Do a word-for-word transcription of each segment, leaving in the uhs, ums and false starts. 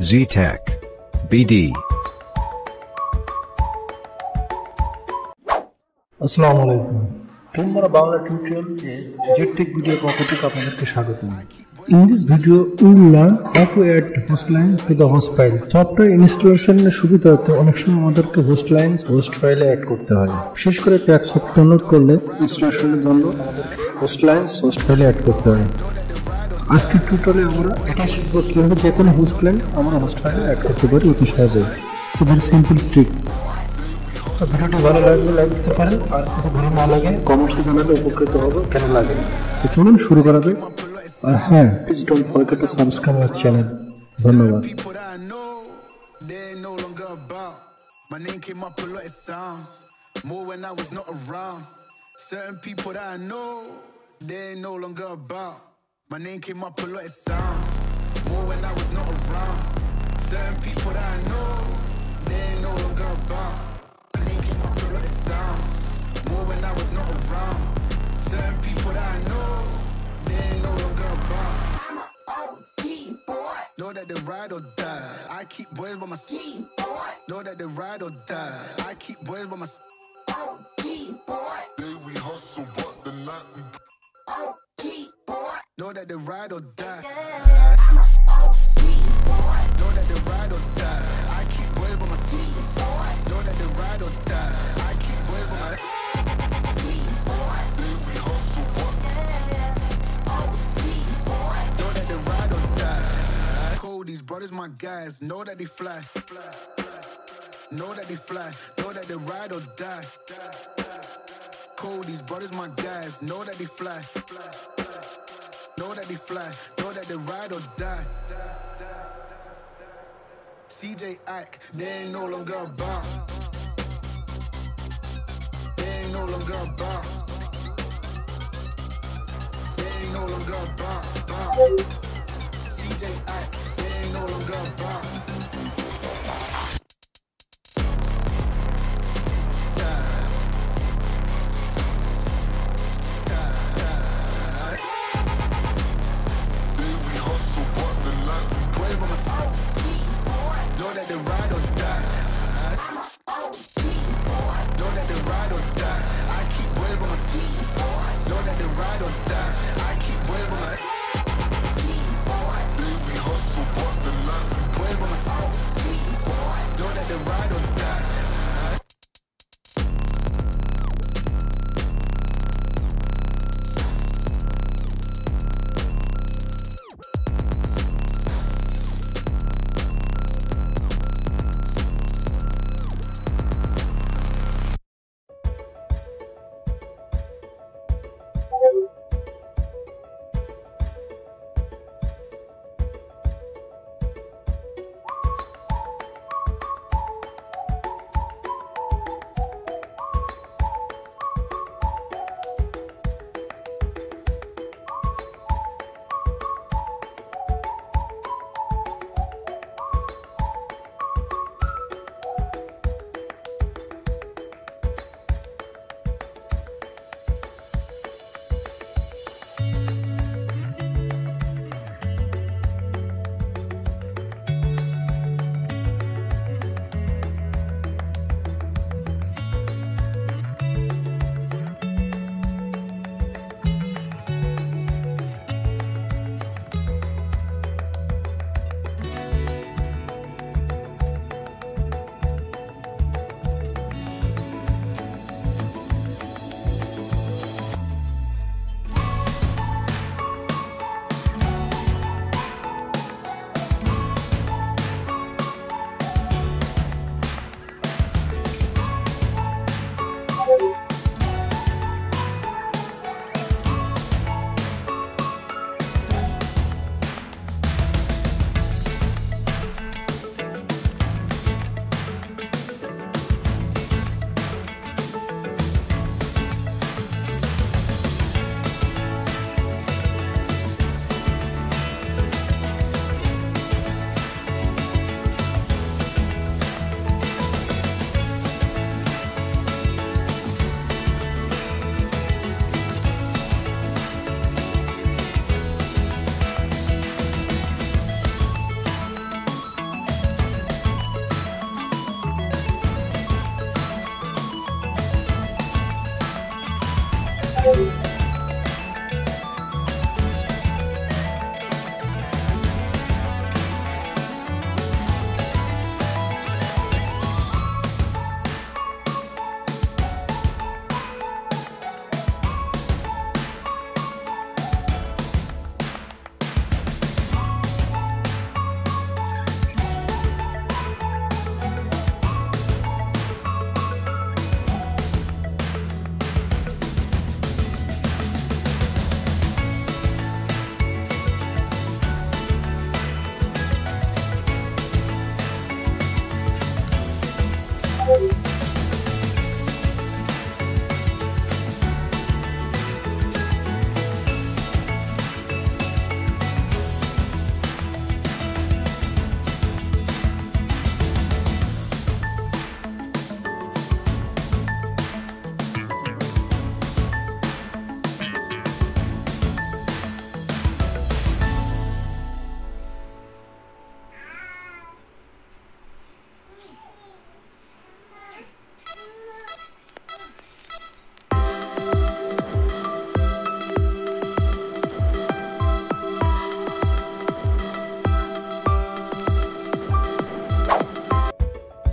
Z Tech B D. Assalamu alaikum. Today Bangla tutorial Z Tech B D property ka apnaderke swagoto. In this video we will learn how to add hostline to the host file. Software installation er subidarthe onek shomoy amaderke hostline host file e add korte hoy. Bishesh kore patch software download korle installation er jonno amaderke hostline host file e add korte hoy. আজকে টিউটোরিয়ালে আমরা এটা শিখব কিভাবে যে কোনো host client আমরা host ফাইলে অ্যাড করতে পারি অতি সহজে। খুবই সিম্পল ট্রিক। তো ভিডিওটি ভালো লাগলে লাইক করতে পারেন, আর যদি ভালো না লাগে কমেন্টসে জানালে উপকৃত হব কেন লাগে। তো চলুন শুরু করা যাক। আর হ্যাঁ, please don't forget to subscribe our channel. ধন্যবাদ। My name came up a lot of sounds, more when I was not around. Certain people that I know, they're no longer about. My name came up a lot of sounds, more when I was not around. Certain people that I know, they're no longer about. I'm an O G boy, know that they ride or die. I keep boys by my side, boy, know that they ride or die. I keep boys by my side, O G boy. Day we hustle, but the night we O G boy. Know that they ride or die. Yeah. I'm an O G boy. Know that they ride or die. I keep boys by my side, boy. Know that they ride or die. I keep boys by my O G boy. They we hustle, boy. O G boy. Know that they ride or die. Cool, these brothers, my guys. Know that they fly. Know that they fly. Know that they ride or die. Cool, these brothers, my guys. Know that they fly. Know that they fly, know that they ride or die. C J Ike, they ain't no longer about. They ain't no longer about. They ain't no longer about. C J Ike, they ain't no longer about.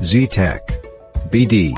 Z Tech B D.